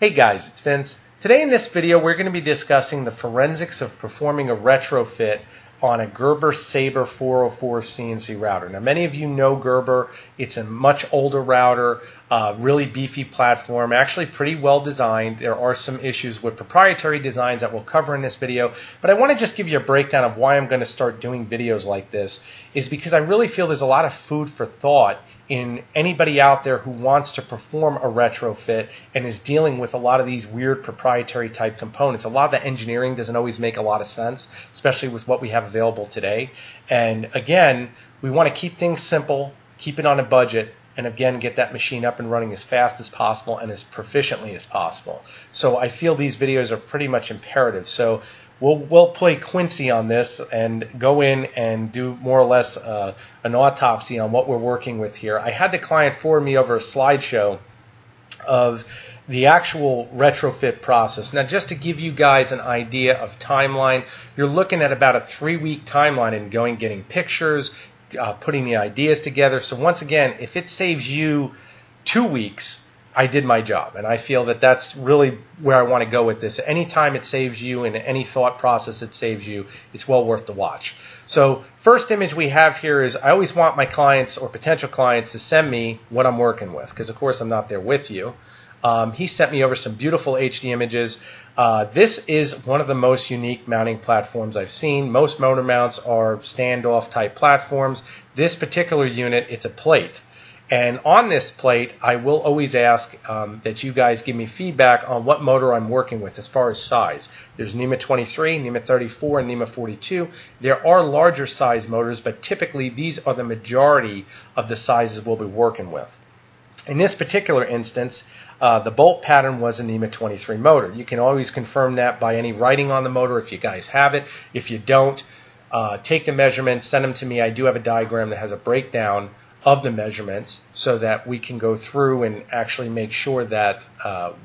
Hey guys, it's Vince. Today in this video we're going to be discussing the forensics of performing a retrofit on a Gerber Sabre 404 CNC router. Now many of you know Gerber. It's a much older router, really beefy platform, actually pretty well designed. There are some issues with proprietary designs that we'll cover in this video, but I want to just give you a breakdown of why I'm going to start doing videos like this, is because I really feel there's a lot of food for thought in anybody out there who wants to perform a retrofit and is dealing with a lot of these weird proprietary type components. A lot of the engineering doesn't always make a lot of sense, especially with what we have available today. And again, we want to keep things simple, keep it on a budget, and again, get that machine up and running as fast as possible and as proficiently as possible. So I feel these videos are pretty much imperative. So we'll play Quincy on this and go in and do more or less an autopsy on what we're working with here. I had the client forward me over a slideshow of the actual retrofit process. Now, just to give you guys an idea of timeline, you're looking at about a 3-week timeline in going, getting pictures, putting the ideas together. So once again, if it saves you 2 weeks, I did my job, and I feel that that's really where I want to go with this. Anytime it saves you and any thought process it saves you, it's well worth the watch. So first image we have here is, I always want my clients or potential clients to send me what I'm working with, because of course I'm not there with you. He sent me over some beautiful HD images. This is one of the most unique mounting platforms I've seen. Most motor mounts are standoff type platforms. This particular unit, it's a plate. And on this plate, I will always ask that you guys give me feedback on what motor I'm working with as far as size. There's NEMA 23, NEMA 34, and NEMA 42. There are larger size motors, but typically these are the majority of the sizes we'll be working with. In this particular instance, the bolt pattern was a NEMA 23 motor. You can always confirm that by any writing on the motor if you guys have it. If you don't, take the measurements, send them to me. I do have a diagram that has a breakdown of the measurements so that we can go through and actually make sure that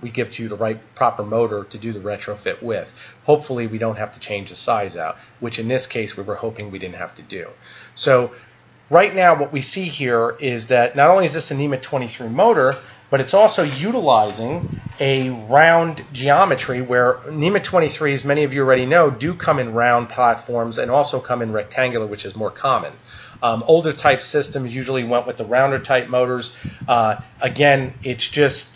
we give you the right proper motor to do the retrofit with. Hopefully we don't have to change the size out, which in this case we were hoping we didn't have to do. So right now what we see here is that not only is this a NEMA 23 motor, but it's also utilizing a round geometry where NEMA 23s, many of you already know, do come in round platforms and also come in rectangular, which is more common. Older type systems usually went with the rounder type motors. Again, it's just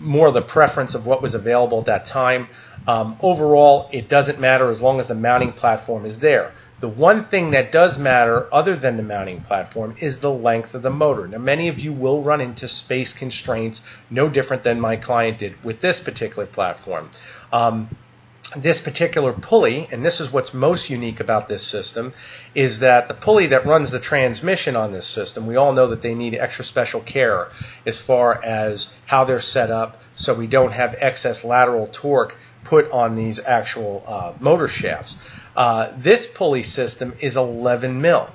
more the preference of what was available at that time. Overall, it doesn't matter as long as the mounting platform is there. The one thing that does matter other than the mounting platform is the length of the motor. Now, many of you will run into space constraints, no different than my client did with this particular platform. This particular pulley, and this is what's most unique about this system, is that the pulley that runs the transmission on this system, we all know that they need extra special care as far as how they're set up so we don't have excess lateral torque put on these actual motor shafts. This pulley system is 11 mil.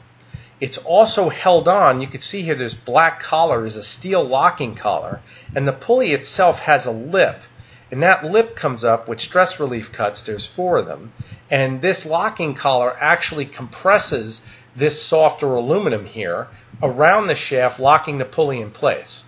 It's also held on, you can see here this black collar is a steel locking collar, and the pulley itself has a lip. And that lip comes up with stress relief cuts, there's 4 of them, and this locking collar actually compresses this softer aluminum here around the shaft, locking the pulley in place.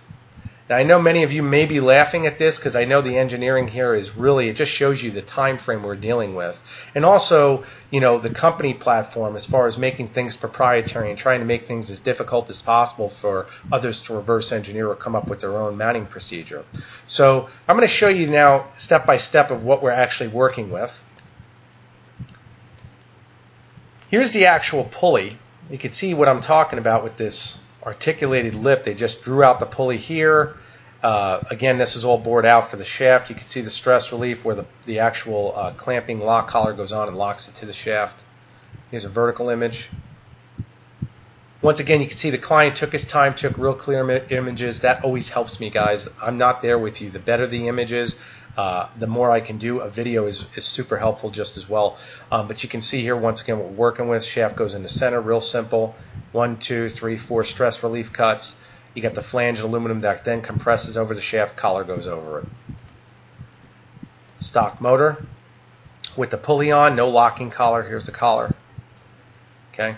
Now I know many of you may be laughing at this because I know the engineering here is really, it just shows you the time frame we're dealing with. And also, you know, the company platform as far as making things proprietary and trying to make things as difficult as possible for others to reverse engineer or come up with their own mounting procedure. So I'm going to show you now step by step of what we're actually working with. Here's the actual pulley. You can see what I'm talking about with this articulated lip. They just drew out the pulley here. Again, this is all bored out for the shaft. You can see the stress relief where the actual clamping lock collar goes on and locks it to the shaft. Here's a vertical image. Once again, you can see the client took his time, took real clear images. That always helps me, guys. I'm not there with you. The better the images, the more I can do. A video is super helpful just as well. But you can see here, once again, what we're working with. Shaft goes in the center, real simple. 1, 2, 3, 4 stress relief cuts. You got the flanged aluminum that then compresses over the shaft, collar goes over it. Stock motor with the pulley on, no locking collar. Here's the collar. Okay.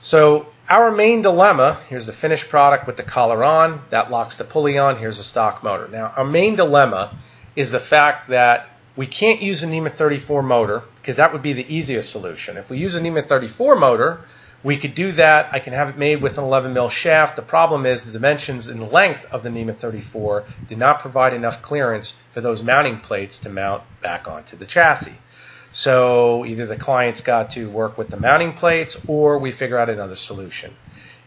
So Our main dilemma, here's the finished product with the collar on, that locks the pulley on, here's the stock motor. Now, our main dilemma is the fact that we can't use a NEMA 34 motor because that would be the easiest solution. If we use a NEMA 34 motor, we could do that. I can have it made with an 11 mil shaft. The problem is the dimensions and length of the NEMA 34 did not provide enough clearance for those mounting plates to mount back onto the chassis. So either the client's got to work with the mounting plates or we figure out another solution.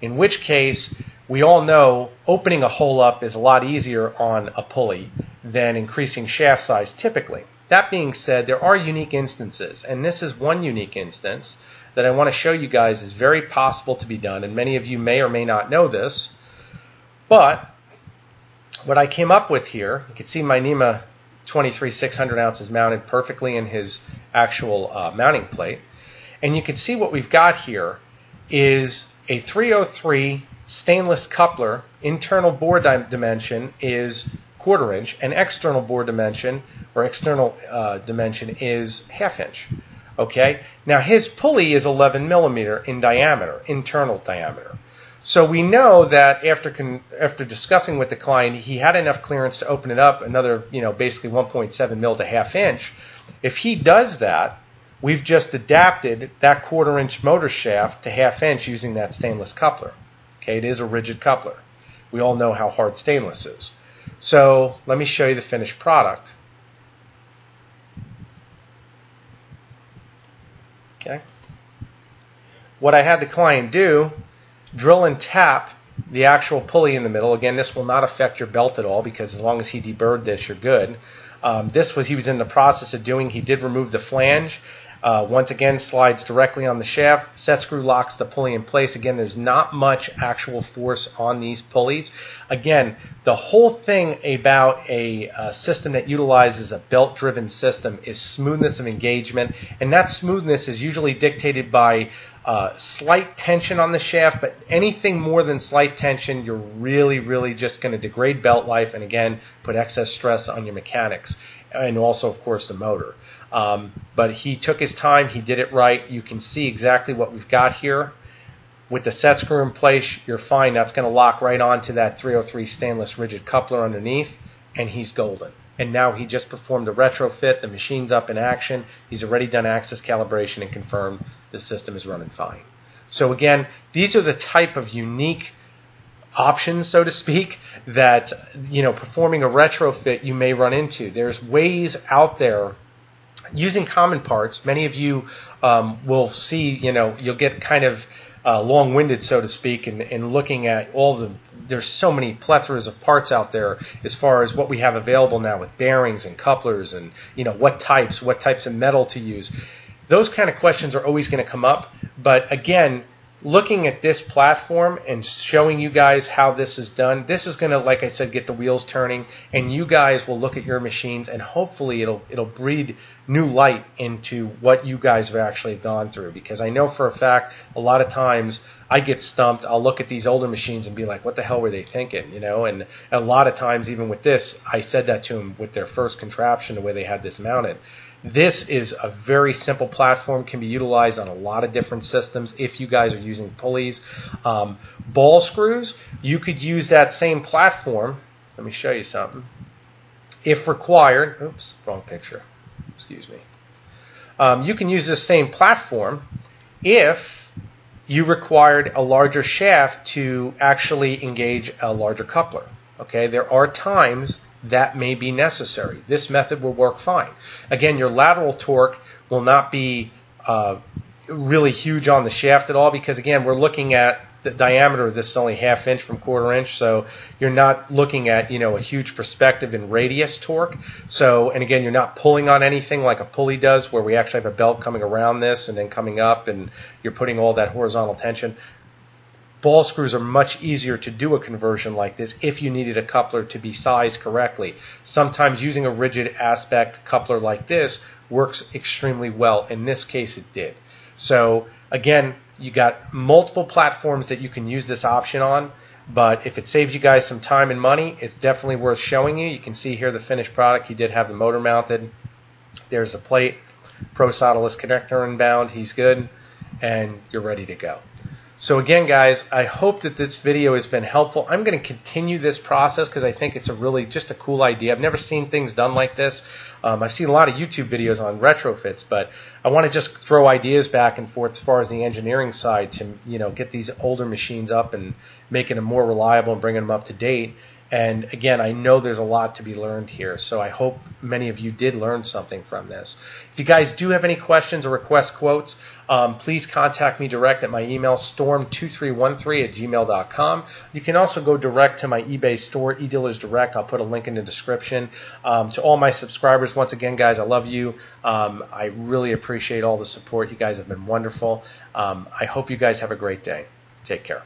In which case, we all know opening a hole up is a lot easier on a pulley than increasing shaft size typically. That being said, there are unique instances, and this is one unique instance that I want to show you guys is very possible to be done, and many of you may or may not know this, but what I came up with here, you can see my NEMA 23 600 ounces mounted perfectly in his actual mounting plate. And you can see what we've got here is a 303 stainless coupler. Internal bore dimension is 1/4 inch, and external bore dimension or external dimension is 1/2 inch. Okay, now his pulley is 11 millimeter in diameter, internal diameter. So we know that after discussing with the client, he had enough clearance to open it up another, basically 1.7 mil to 1/2 inch. If he does that, we've just adapted that 1/4 inch motor shaft to 1/2 inch using that stainless coupler. Okay, it is a rigid coupler. We all know how hard stainless is. So let me show you the finished product. Okay. What I had the client do, drill and tap the actual pulley in the middle. Again, this will not affect your belt at all because as long as he deburred this, you're good. He was in the process of doing. He did remove the flange. Once again, slides directly on the shaft. Set screw locks the pulley in place. Again, there's not much actual force on these pulleys. Again, the whole thing about a system that utilizes a belt-driven system is smoothness of engagement, and that smoothness is usually dictated by slight tension on the shaft, but anything more than slight tension, you're really just going to degrade belt life and, again, put excess stress on your mechanics and also, of course, the motor. But he took his time. He did it right. You can see exactly what we've got here. With the set screw in place, you're fine. That's going to lock right onto that 303 stainless rigid coupler underneath, and he's golden. And now he just performed a retrofit. The machine's up in action. He's already done axis calibration and confirmed the system is running fine. So again, these are the type of unique options, so to speak, that performing a retrofit you may run into. There's ways out there using common parts. Many of you will see, you'll get kind of long-winded, so to speak, in looking at all the, there's so many plethoras of parts out there as far as what we have available now with bearings and couplers and, what types of metal to use. Those kind of questions are always going to come up, but again, looking at this platform and showing you guys how this is done, this is going to, like I said, get the wheels turning, and you guys will look at your machines, and hopefully it'll breed new light into what you guys have actually gone through, because I know for a fact a lot of times I get stumped. I'll look at these older machines and be like, what the hell were they thinking, and a lot of times even with this, I said that to them with their first contraption, the way they had this mounted. This is a very simple platform, can be utilized on a lot of different systems if you guys are using pulleys. Ball screws, you could use that same platform. Let me show you something. If required, oops, wrong picture, excuse me. You can use this same platform if you required a larger shaft to actually engage a larger coupler. Okay, there are times that may be necessary. This method will work fine. Again, your lateral torque will not be really huge on the shaft at all because, again, we're looking at the diameter of this is only 1/2 inch from 1/4 inch, so you're not looking at, a huge perspective in radius torque. So, and again, you're not pulling on anything like a pulley does where we actually have a belt coming around this and then coming up and you're putting all that horizontal tension. Ball screws are much easier to do a conversion like this if you needed a coupler to be sized correctly. Sometimes using a rigid aspect coupler like this works extremely well. In this case, it did. So again, you got multiple platforms that you can use this option on, but if it saves you guys some time and money, it's definitely worth showing you. You can see here the finished product. He did have the motor mounted. There's a plate, pro solderless connector inbound. He's good, and you're ready to go. So again, guys, I hope that this video has been helpful. I'm going to continue this process because I think it's a really just a cool idea. I've never seen things done like this. I've seen a lot of YouTube videos on retrofits, but I want to just throw ideas back and forth as far as the engineering side to, you know, get these older machines up and making them more reliable and bringing them up to date. And again, I know there's a lot to be learned here, so I hope many of you did learn something from this. If you guys do have any questions or request quotes, please contact me direct at my email, storm2313@gmail.com. You can also go direct to my eBay store, eDealers Direct. I'll put a link in the description. To all my subscribers, once again, guys, I love you. I really appreciate all the support. You guys have been wonderful. I hope you guys have a great day. Take care.